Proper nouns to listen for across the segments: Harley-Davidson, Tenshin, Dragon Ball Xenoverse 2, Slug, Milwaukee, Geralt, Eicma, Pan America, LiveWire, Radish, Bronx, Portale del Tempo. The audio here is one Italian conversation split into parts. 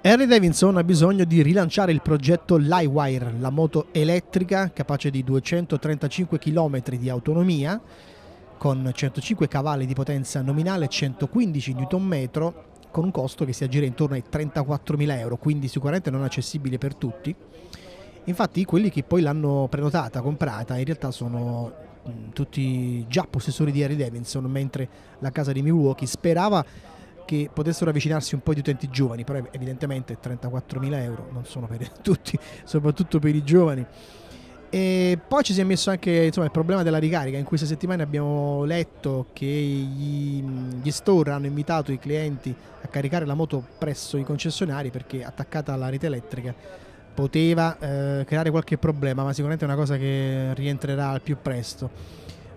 Harley-Davidson ha bisogno di rilanciare il progetto LiveWire, la moto elettrica capace di 235 km di autonomia, con 105 cavalli di potenza nominale e 115 Nm, con un costo che si aggira intorno ai 34.000 euro, quindi sicuramente non accessibile per tutti. Infatti quelli che poi l'hanno prenotata, comprata, in realtà sono tutti già possessori di Harley-Davidson, mentre la casa di Milwaukee sperava che potessero avvicinarsi un po' di utenti giovani, però evidentemente 34.000 euro non sono per tutti, soprattutto per i giovani. E poi ci si è messo anche, insomma, il problema della ricarica. In queste settimane abbiamo letto che gli store hanno invitato i clienti a caricare la moto presso i concessionari, perché attaccata alla rete elettrica poteva creare qualche problema, ma sicuramente è una cosa che rientrerà al più presto.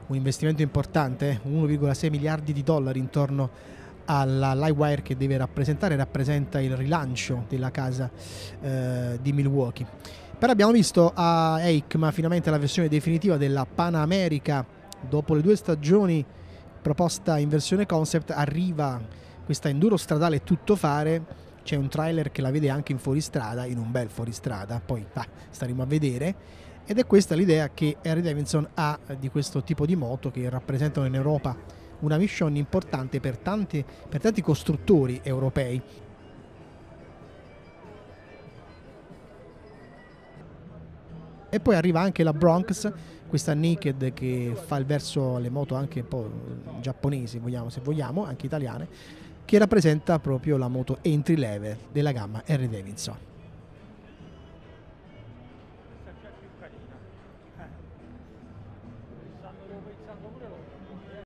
Un investimento importante, $1,6 miliardi intorno alla LiveWire, che deve rappresenta il rilancio della casa di Milwaukee. Però abbiamo visto a Eicma finalmente la versione definitiva della Pan America. Dopo le 2 stagioni proposta in versione concept, arriva questa enduro stradale tuttofare. C'è un trailer che la vede anche in fuoristrada, in un bel fuoristrada, poi staremo a vedere. Ed è questa l'idea che Harley-Davidson ha di questo tipo di moto, che rappresentano in Europa una mission importante per tanti costruttori europei. E poi arriva anche la Bronx, questa naked che fa il verso alle moto anche un po' giapponesi, se vogliamo, anche italiane, che rappresenta proprio la moto entry level della gamma Harley-Davidson.